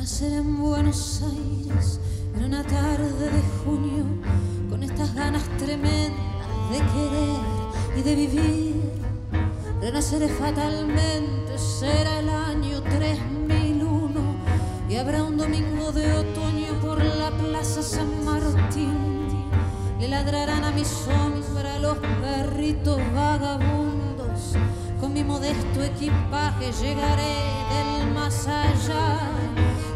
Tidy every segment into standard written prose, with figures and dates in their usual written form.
nacer en Buenos Aires, en una tarde de junio, con estas ganas tremendas de querer y de vivir. Renaceré fatalmente, será el año 3001 y habrá un domingo de otoño por la plaza San Martín. Le ladrarán a mi sombra los perritos vagabundos. Con mi modesto equipaje llegaré del más allá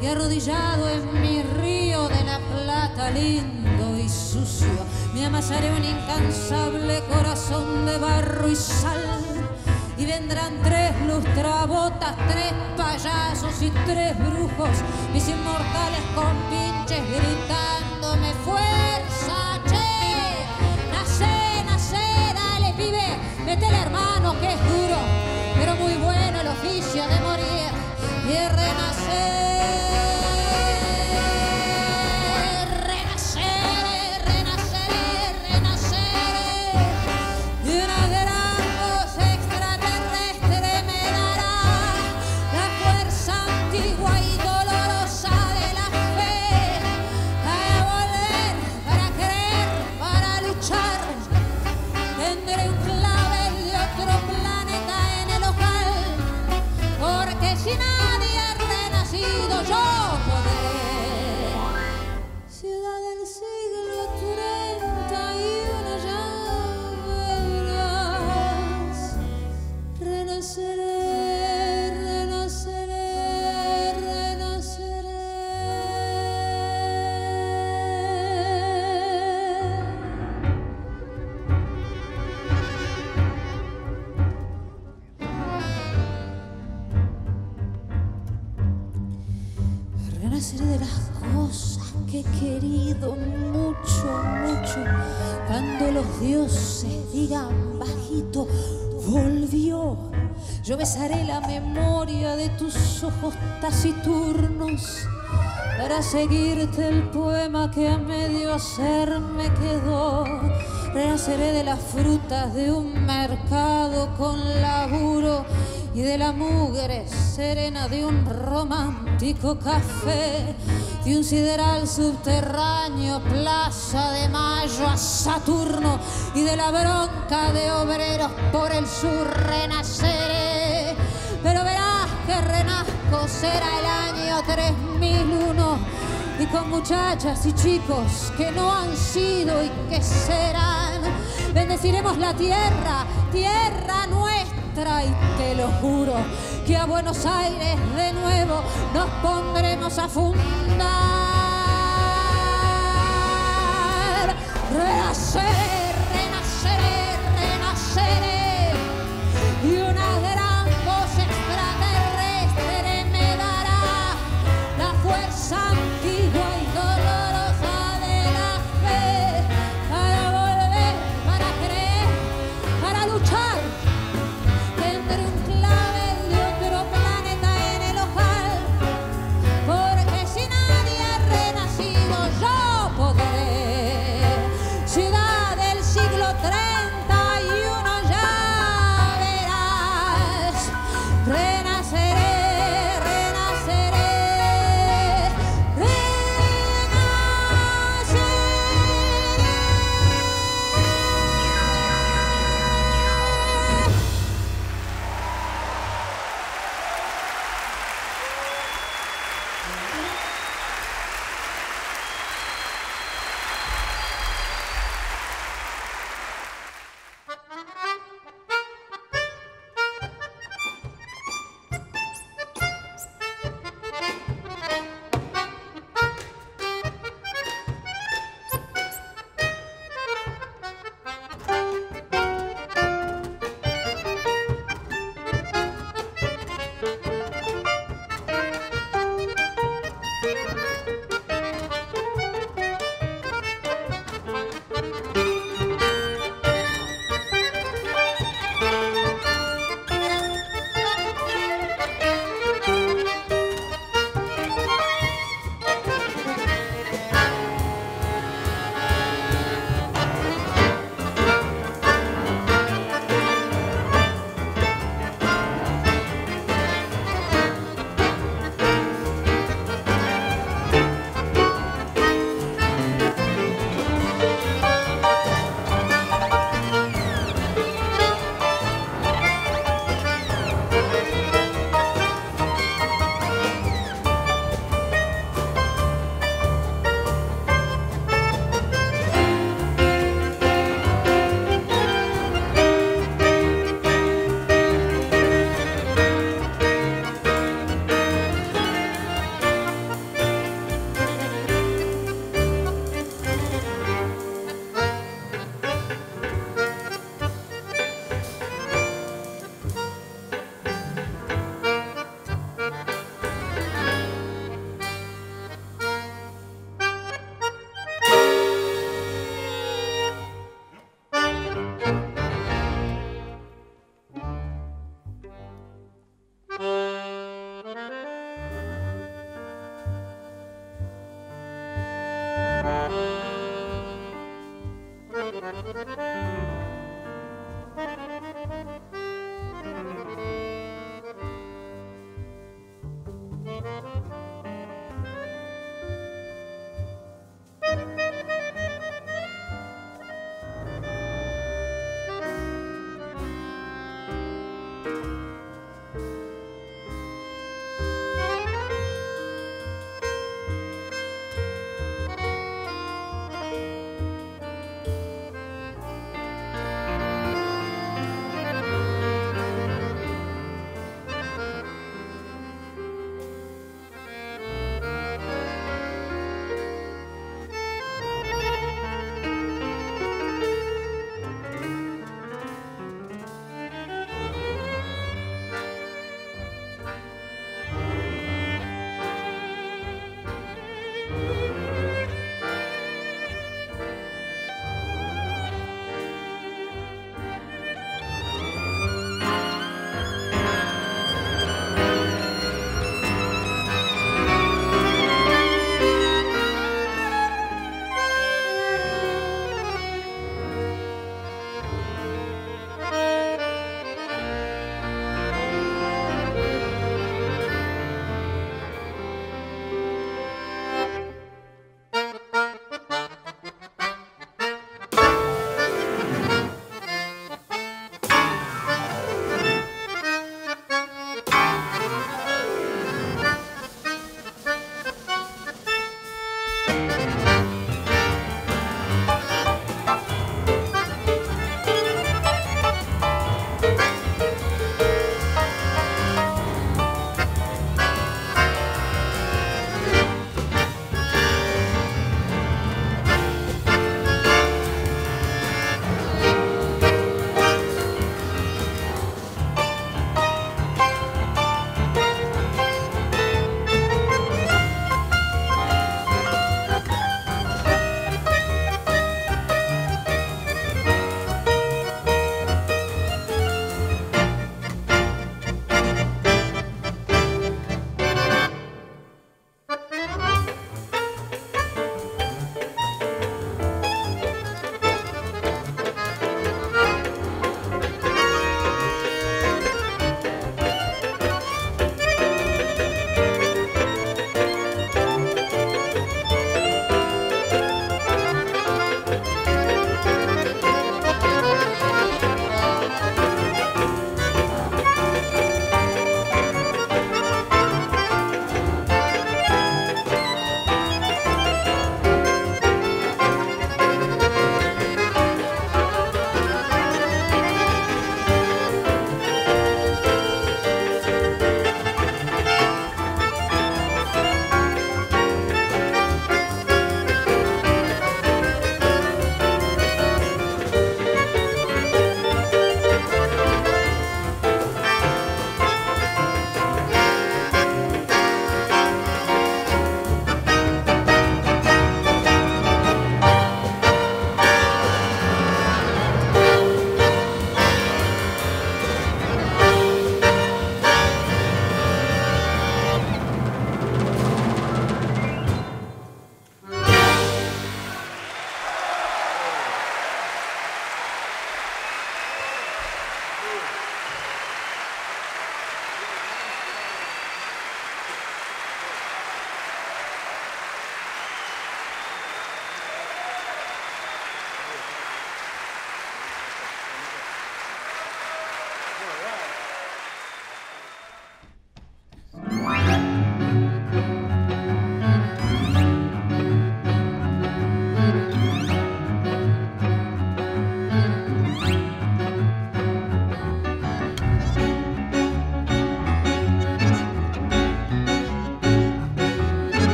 y arrodillado en mi río de la Plata lindo y sucio me amasaré un incansable corazón de barro y sal. Y vendrán tres lustrabotas, tres payasos y tres brujos, mis inmortales compinches gritándome fuerza, che, nacé, nacé, dale pibe, metele hermano que es duro, pero muy bueno el oficio de morir y de renacer, renacer, renacer, renacer, de una guerra. Renaceré de las cosas que he querido mucho, mucho. Cuando los dioses digan bajito, volvió. Yo besaré la memoria de tus ojos taciturnos para seguirte el poema que a medio hacer me quedó. Renaceré de las frutas de un mercado con laburo y de la mugre serena de un romántico café, de un sideral subterráneo, Plaza de Mayo a Saturno, y de la bronca de obreros por el sur renaceré. Pero verás que renazco, será el año 3001, y con muchachas y chicos que no han sido y que serán. Bendeciremos la tierra, tierra nuestra, y te lo juro que a Buenos Aires de nuevo nos pondremos a fundar. Renaceré, renaceré, renaceré, y una gran voz extraterrestre me dará la fuerza antigua y dolorosa de la fe para volver, para creer, para luchar.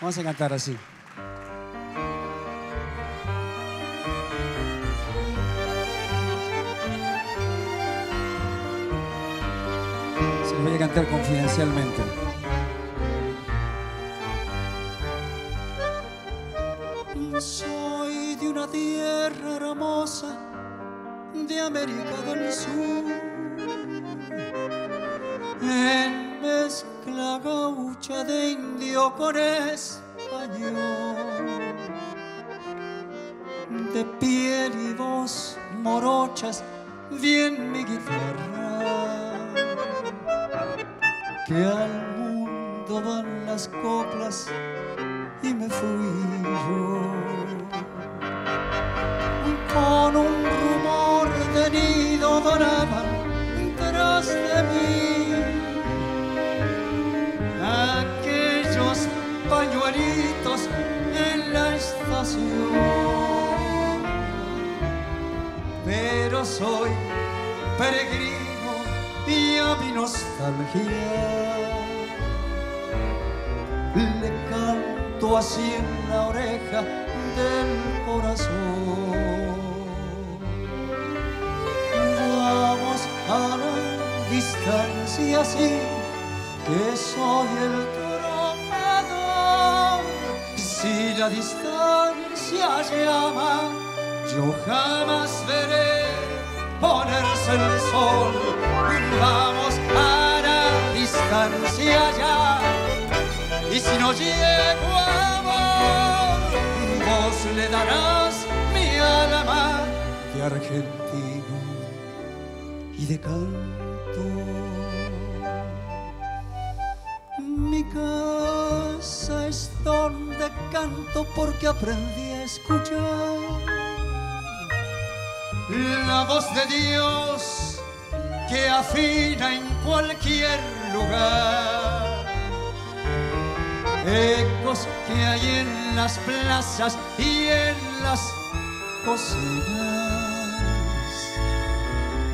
Vamos a cantar así. Se voy a cantar confidencialmente. Soy de una tierra hermosa de América del Sur. mezcla gaucha de indio con español, de piel y voz morochas, bien mi guitarra, que al mundo van las coplas y me fui yo, con un rumor de nido doraban tras de mí aquellos pañuelitos en la estación, pero soy peregrino y a mi nostalgia le canto así en la oreja del corazón. Vamos a la distancia, sí, que soy el trovador. Si la distancia llama, yo jamás veré ponerse el sol. Vamos a la distancia ya. Y si no llego a amor, vos le darás mi alma de argentino y de canto. Mi casa es donde canto porque aprendí a escuchar la voz de Dios que afina en cualquier lugar. Ecos que hay en las plazas y en las cocinas,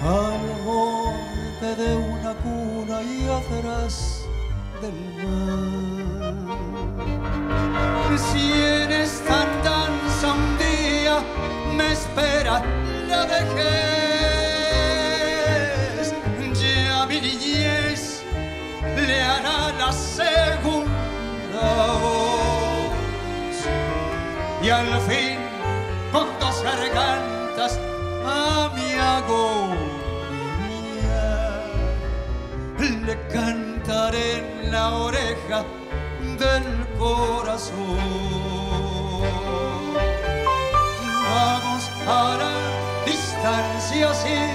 al borde de una cuna y atrás del mar. Si en esta danza un día me espera la vejez, ya mi niñez le hará la segunda. Y al fin, con dos gargantas a mi agonía, le cantaré en la oreja del corazón. Vamos a la distancia, sí,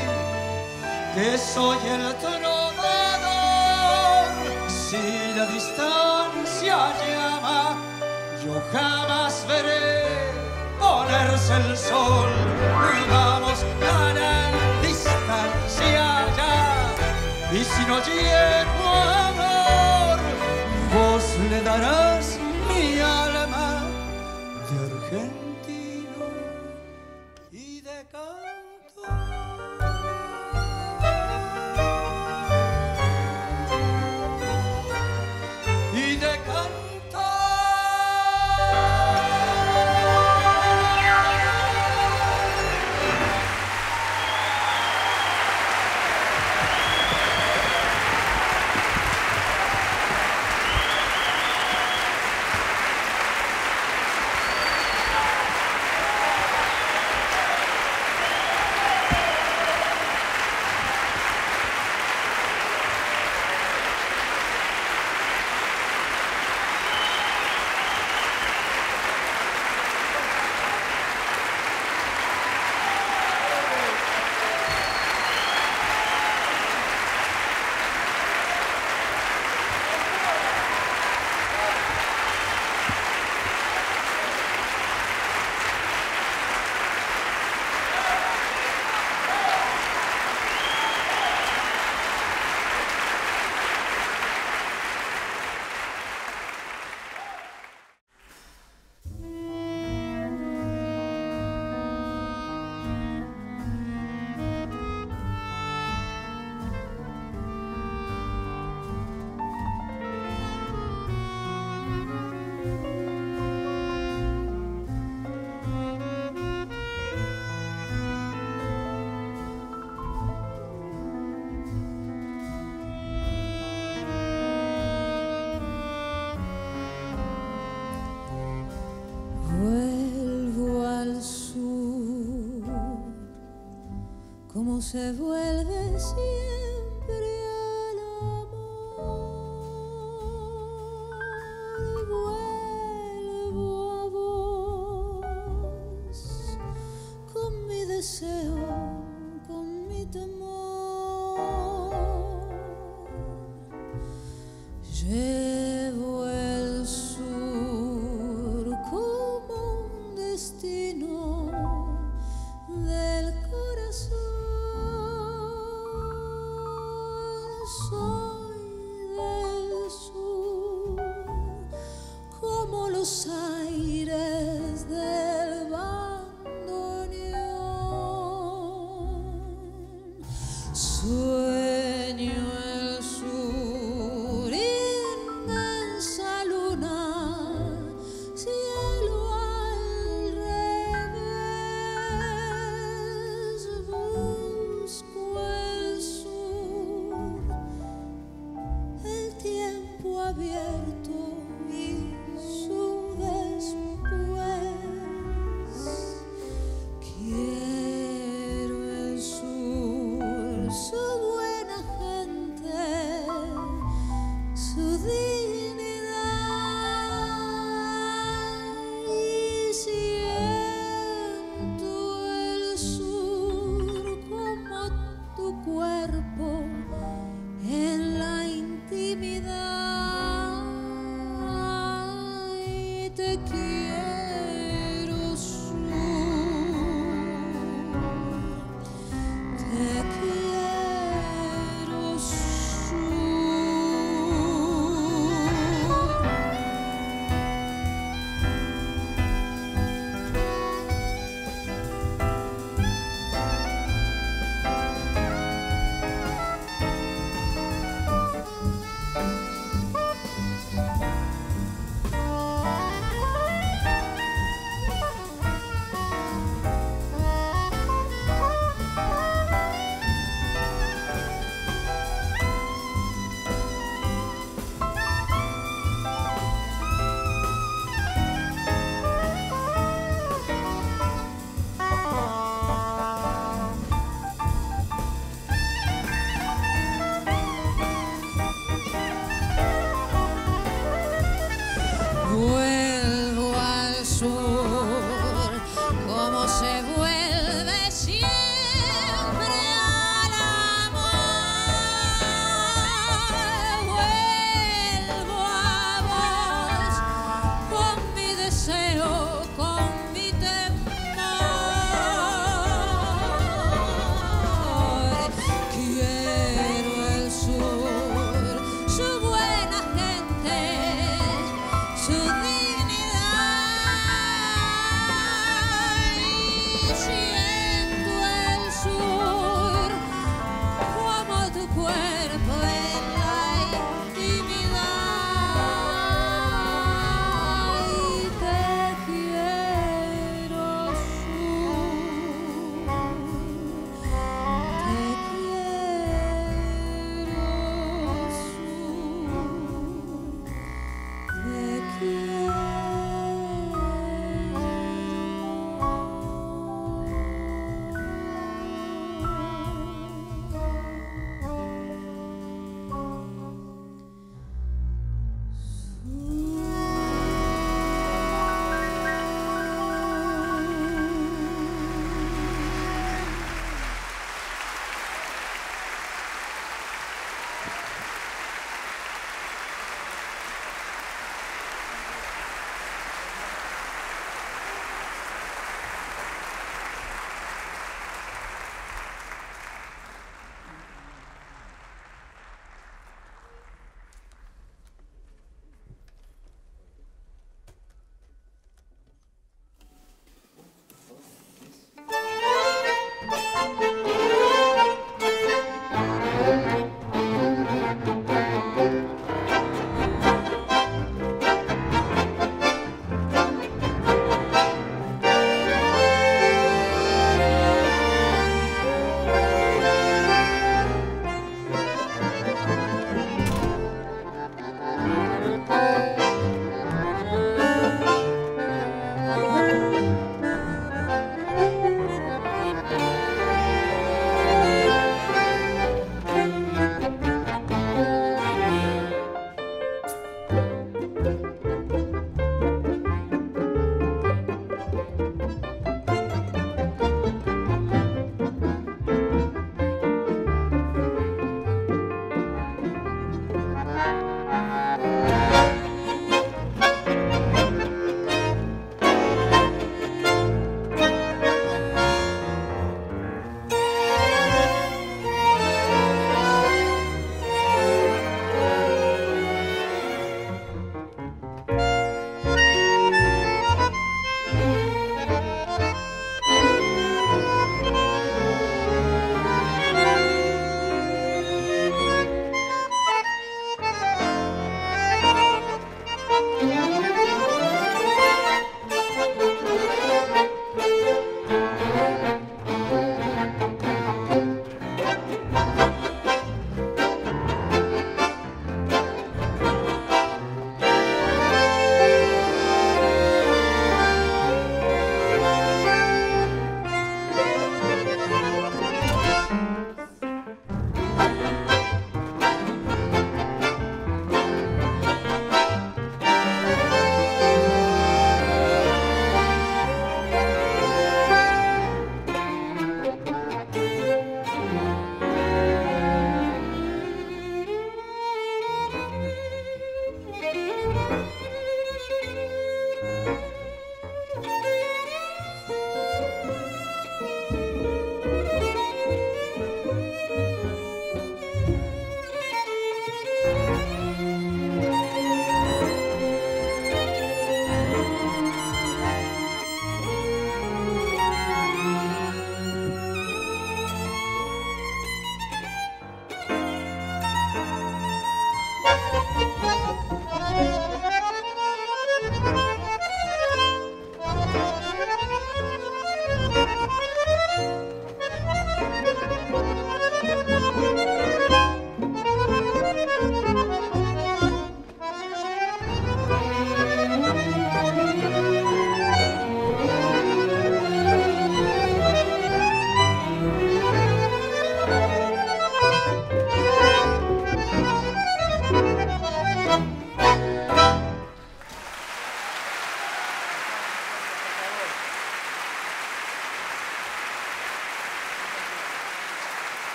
que soy el trovador. Si la distancia llama, yo jamás veré ponerse el sol. Vamos a la distancia ya. Y si no llego a amor, vos le darás mi alma de argentino y de canto. Se vuelve siempre al amor.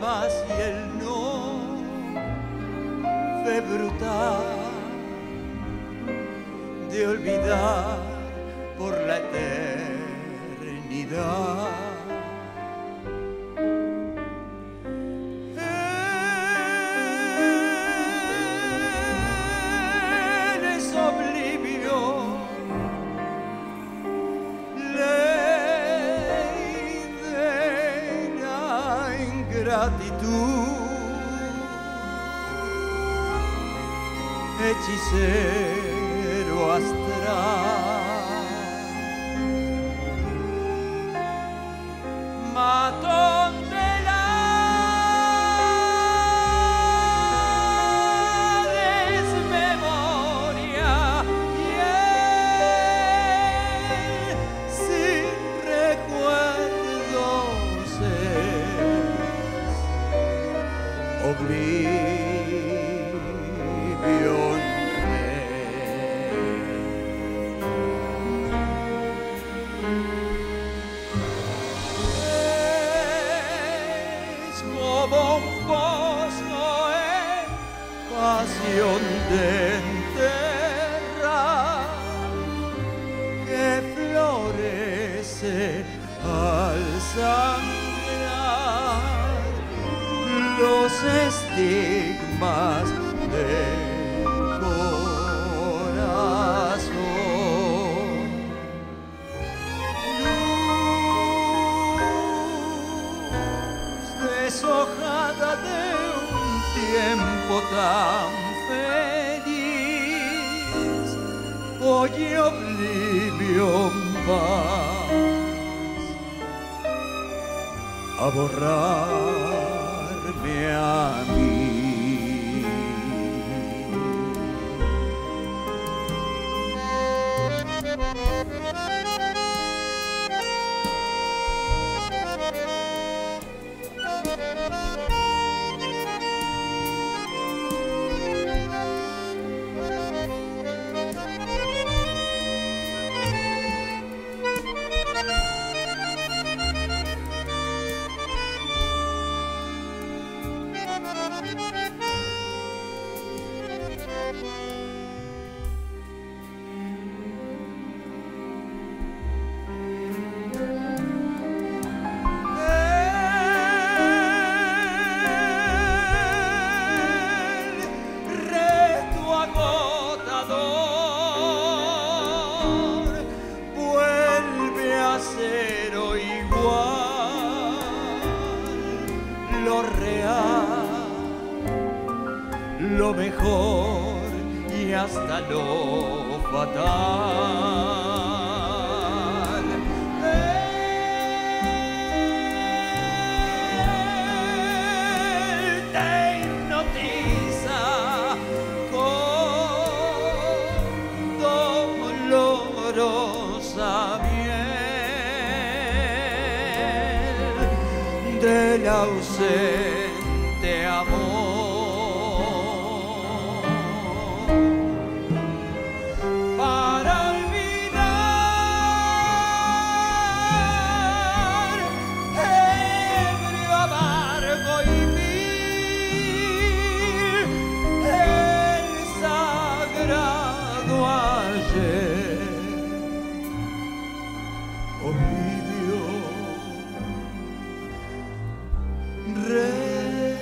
más y el no de brutal, de olvidar por la eternidad. Hechicero astral, matón del desmemoria y él sin recuerdos es oblivión. Pasión de enterrar que florece al sangrar los estigmas del corazón. Luz deshojada de un tiempo tan feliz, hoy oblivión vas a borrarme a mí. Lo mejor y hasta lo fatal. Él te hipnotiza con dolorosa miel del ausente amor. Olivio, rey.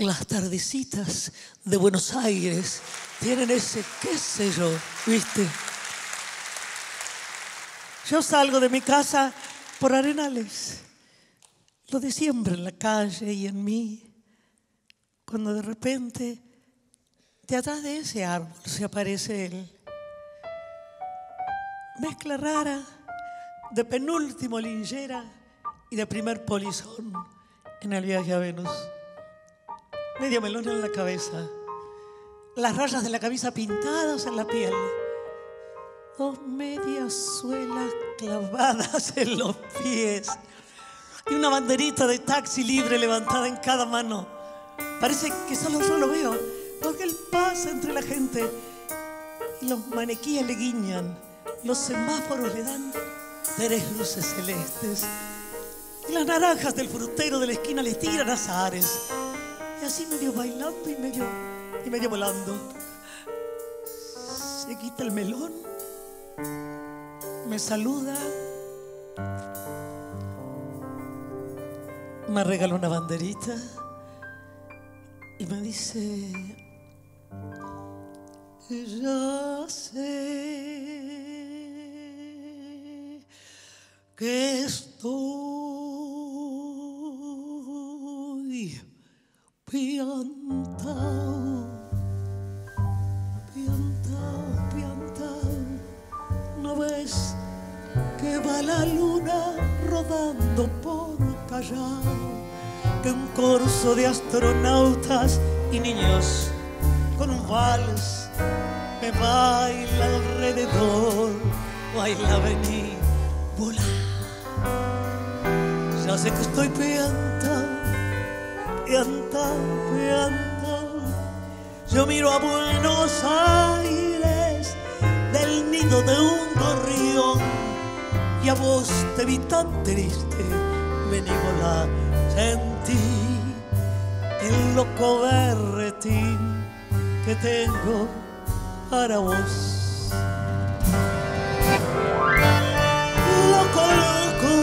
en las tardecitas de Buenos Aires tienen ese qué sé yo, ¿viste? Yo salgo de mi casa por Arenales, lo de siempre en la calle y en mí, cuando de repente de atrás de ese árbol se aparece él. Mezcla rara de penúltimo Lingera y de primer polizón en el viaje a Venus. Medio melón en la cabeza, las rayas de la camisa pintadas en la piel, dos medias suelas clavadas en los pies y una banderita de taxi libre levantada en cada mano. Parece que solo yo lo veo, porque él pasa entre la gente y los maniquíes le guiñan. Los semáforos le dan 3 luces celestes y las naranjas del frutero de la esquina les tiran azares. Y así medio bailando y medio volando. Se quita el melón, me saluda, me regaló una banderita y me dice: ya sé que estoy piantao. ¿No ves que va la luna rodando por Callao? Que un corso de astronautas y niños con un vals me baila alrededor, baila, vení, volá. Ya sé que estoy piantao. Yo miro a Buenos Aires del nido de un gorrión y a vos te vi tan triste, vení volá, sentí el loco berretín que tengo para vos. Loco,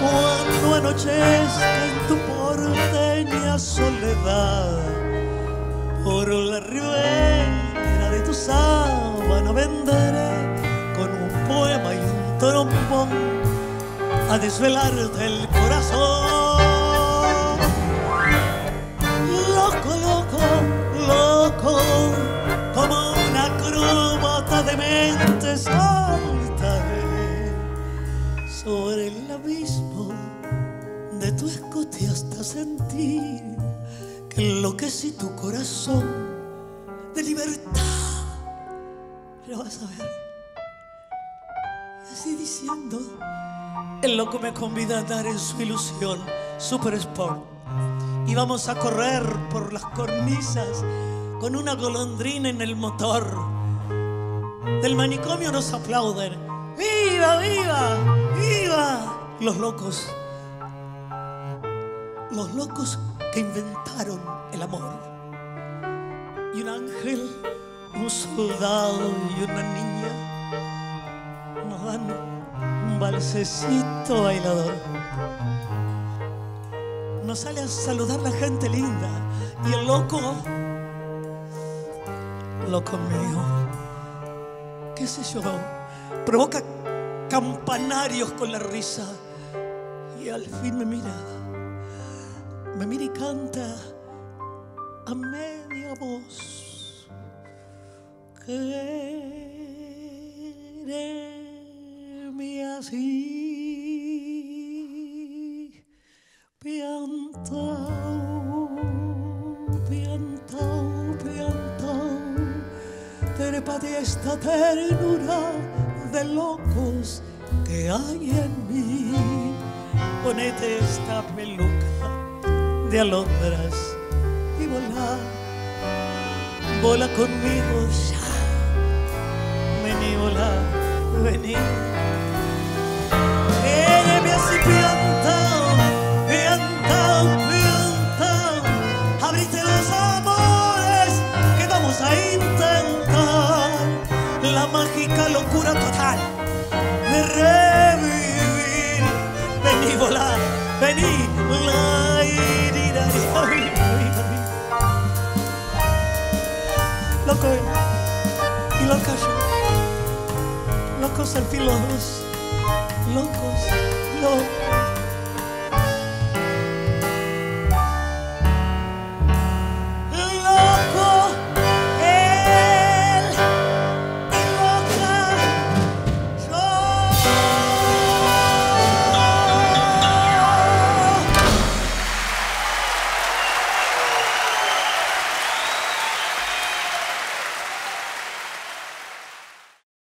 cuando anochezca en tu porteña soledad, por la ribera de tu sábana venderé con un poema y un trombón a desvelarte el corazón. Loco, como una acróbata de mente saltaré sobre el abismo de tu escote hasta sentir que enloquecí tu corazón de libertad. Lo vas a ver. Así diciendo, el loco me convida a andar en su ilusión, Super Sport. Y vamos a correr por las cornisas con una golondrina en el motor. Del manicomio nos aplauden. ¡Viva, viva! ¡Viva! Los locos que inventaron el amor. Y un ángel, un soldado y una niña nos dan un balsecito bailador. Nos sale a saludar la gente linda y el loco mío, qué sé yo, provoca campanarios con la risa y al fin me mira y canta a media voz: quéreme así, piantao, trépate esta ternura de locos que hay en mí, ponete esta peluca de alondras y volá conmigo ya, vení volá, vení, quédeme así piantao, abrite los amores que vamos a intentar la mágica locura total de revivir. Vení, volá, vení, volá. Loco y loca yo. Locos al fin los dos. Locos, locos.